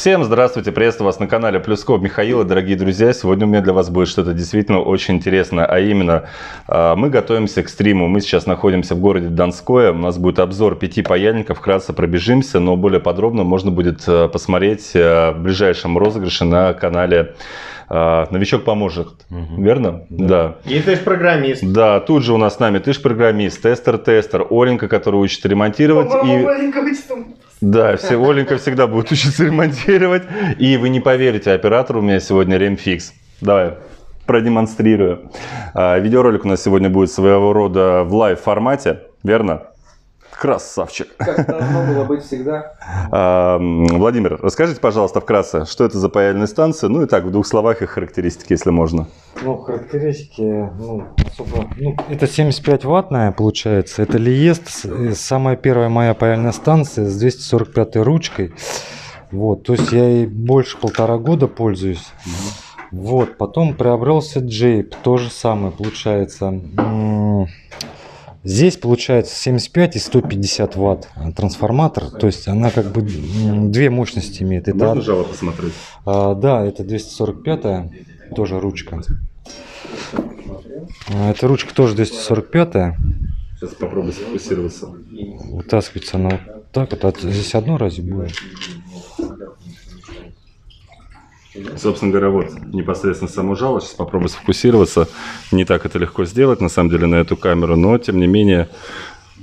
Всем здравствуйте, приветствую вас на канале Плюско Михаила. Дорогие друзья, сегодня у меня для вас будет что-то действительно очень интересное, а именно мы готовимся к стриму. Мы сейчас находимся в городе Донское, у нас будет обзор 5 паяльников, вкратце пробежимся, но более подробно можно будет посмотреть в ближайшем розыгрыше на канале «Новичок поможет», верно? Да. И Тыжпрограммист. Да, тут же у нас с нами Тыжпрограммист, тестер, Оленька, которая учит ремонтировать. Да, все, Оленька всегда будет учиться ремонтировать. И вы не поверите, оператор у меня сегодня RemFix. Давай, продемонстрирую. Видеоролик у нас сегодня будет своего рода в лайв-формате, верно? Красавчик. Как должно было быть всегда. Владимир, расскажите, пожалуйста, вкратце, что это за паяльная станция? Ну и так, в двух словах их характеристики, если можно. Ну, характеристики, это 75-ваттная получается. Это ЛиЕСТ, самая первая моя паяльная станция с 245-й ручкой. Вот, то есть я ей больше 1,5 года пользуюсь. Вот, потом приобрелся Джейп, то же самое получается. Здесь получается 75 и 150 ватт трансформатор, то есть она как бы две мощности имеет. Это можно жало посмотреть? Да, это 245-я, тоже ручка. Эта ручка тоже 245-я. Сейчас попробую сфокусироваться. Вытаскивается она вот так вот, здесь одно разве будет? Собственно говоря, вот непосредственно само жало. Сейчас попробую сфокусироваться. Не так это легко сделать, на самом деле, на эту камеру. Но, тем не менее,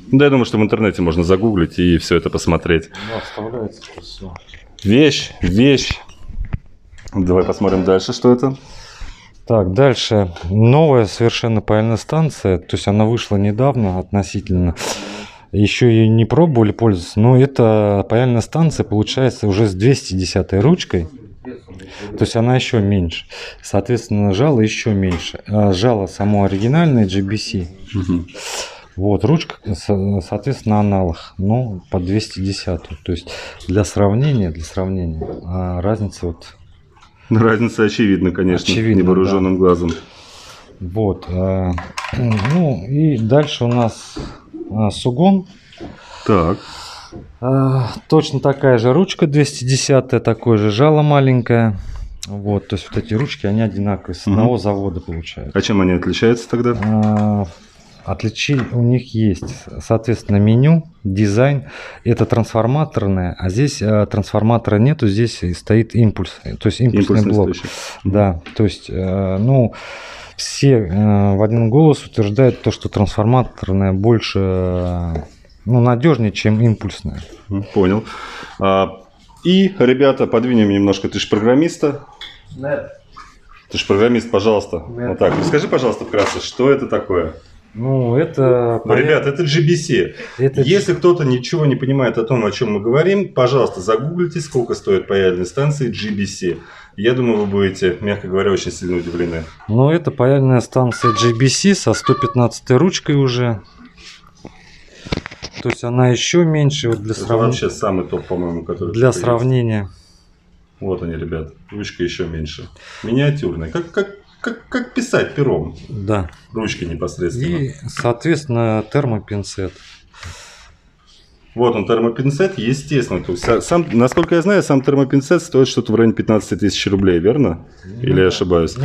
да, я думаю, что в интернете можно загуглить и все это посмотреть. Да, вставляется все. Вещь. Давай посмотрим дальше, что это. Так, дальше. Новая совершенно паяльная станция. То есть она вышла недавно относительно. Еще и не пробовали пользоваться. Но эта паяльная станция получается уже с 210-й ручкой. То есть она еще меньше. Соответственно, жало еще меньше. Жало само оригинальное JBC. Вот, ручка, соответственно, аналог, но по 210. То есть для сравнения, разница вот... Разница очевидна, конечно, невооруженным глазом. Вот. Ну и дальше у нас Sugon. Так. Точно такая же ручка 210-я, такое же жало маленькое. Вот, то есть вот эти ручки, они одинаковые, с одного завода получаются. А чем они отличаются тогда? Отличий у них есть, соответственно, меню, дизайн. Это трансформаторное, а здесь трансформатора нету, здесь стоит импульс, то есть импульсный блок. Да, то есть, все в один голос утверждают то, что трансформаторное больше... надежнее, чем импульсная. Понял. И, ребята, подвинем немножко Тыжпрограммиста. Тыжпрограммист, пожалуйста. Вот так. Расскажи, пожалуйста, вкратце, что это такое? Ребята, это GBC. Если кто-то ничего не понимает о том, о чем мы говорим, пожалуйста, загуглите, сколько стоит паяльные станции GBC. Я думаю, вы будете, мягко говоря, очень сильно удивлены. Ну, это паяльная станция JBC со 115-й ручкой уже. То есть она еще меньше, вот для сравнения. Вообще самый топ, по-моему, который... Для сравнения. Вот они, ребят, ручка еще меньше. Миниатюрная, как писать пером. Да. Ручки непосредственно. И, соответственно, термопинцет. Вот он, термопинцет, естественно. То есть, насколько я знаю, сам термопинцет стоит что-то в районе 15 000 рублей, верно? Или я ошибаюсь?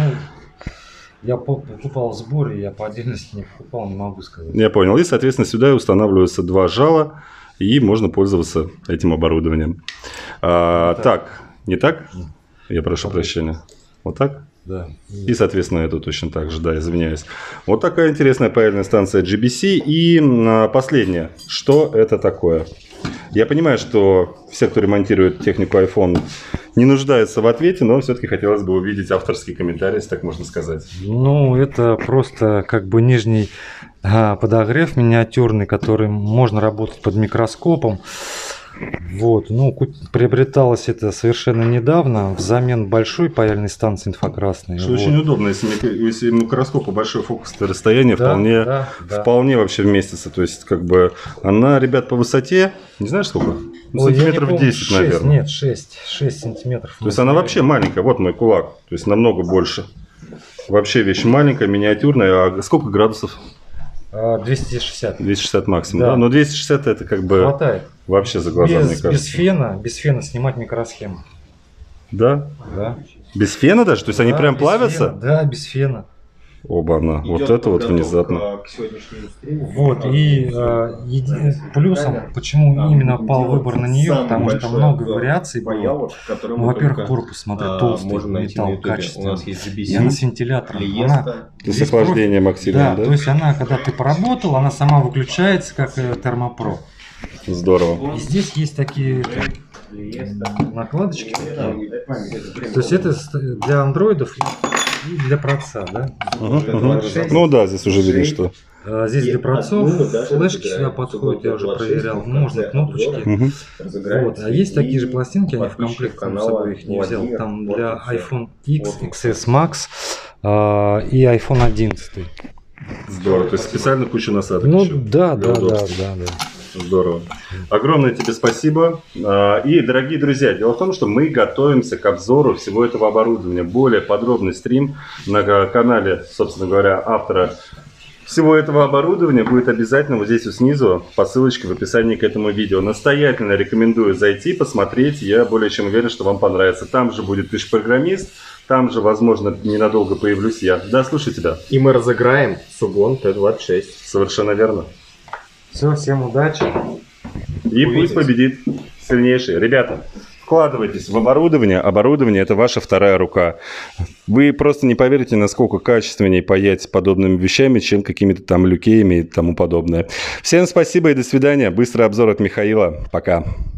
Я покупал в сборе, я по отдельности не покупал, не могу сказать. Я понял. И, соответственно, сюда устанавливаются два жала, и можно пользоваться этим оборудованием. Не так? Я прошу прощения. Вот так? Да. И, соответственно, эту точно так же, да, извиняюсь. Вот такая интересная паяльная станция GBC. И последнее. Что это такое? Я понимаю, что все, кто ремонтирует технику iPhone, не нуждается в ответе, но все-таки хотелось бы увидеть авторский комментарий, если так можно сказать. Ну, это просто как бы нижний подогрев миниатюрный, который можно работать под микроскопом. Вот, приобреталось это совершенно недавно взамен большой паяльной станции инфракрасной. Что очень удобно, если микроскопу большое фокусное расстояние, да, вполне вообще вместится. То есть, как бы она, ребят, по высоте, не знаю сколько? Сантиметров помню, 10, 6, наверное. Нет, 6 сантиметров. То есть она вообще маленькая, вот мой кулак, то есть намного больше. Вообще вещь маленькая, миниатюрная. А сколько градусов? 260. 260 максимум, да. Но 260 это как бы... Хватает. Вообще за глаза, мне кажется. Без фена снимать микросхему. Да? Да. Без фена даже? То есть да, они прям плавятся? Фена. Да, без фена. Оба-на. Вот это вот внезапно. Вот, и плюсом, почему именно пал выбор на нее, потому что много вариаций было. Ну, во-первых, корпус, смотри, толстый, металл качественный. И она с вентилятором. С охлаждением активным, да? То есть она, когда ты поработал, она сама выключается, как термопро. Здорово. И здесь есть такие накладочки. То есть это для андроидов... И для проца, да? Ну да, здесь уже видно, что... Здесь для процов флешки сюда подходят, я уже проверял, можно кнопочки. Вот. А есть такие же пластинки, они в комплект, там с собой их не взял. Там для iPhone X, XS Max и iPhone 11. Здорово, то есть специально куча насадок. Ну да, да, да, да. Здорово. Огромное тебе спасибо. И, дорогие друзья, дело в том, что мы готовимся к обзору всего этого оборудования. Более подробный стрим на канале, собственно говоря, автора всего этого оборудования будет обязательно вот здесь вот снизу по ссылочке в описании к этому видео. Настоятельно рекомендую зайти, посмотреть. Я более чем уверен, что вам понравится. Там же будет Тыжпрограммист. Там же, возможно, ненадолго появлюсь я. Да, слушай тебя. И мы разыграем Sugon T26. Совершенно верно. Все, всем удачи. И пусть победит сильнейший. Ребята, вкладывайтесь в оборудование. Оборудование – это ваша вторая рука. Вы просто не поверите, насколько качественнее паять подобными вещами, чем какими-то там люкеями и тому подобное. Всем спасибо и до свидания. Быстрый обзор от Михаила. Пока.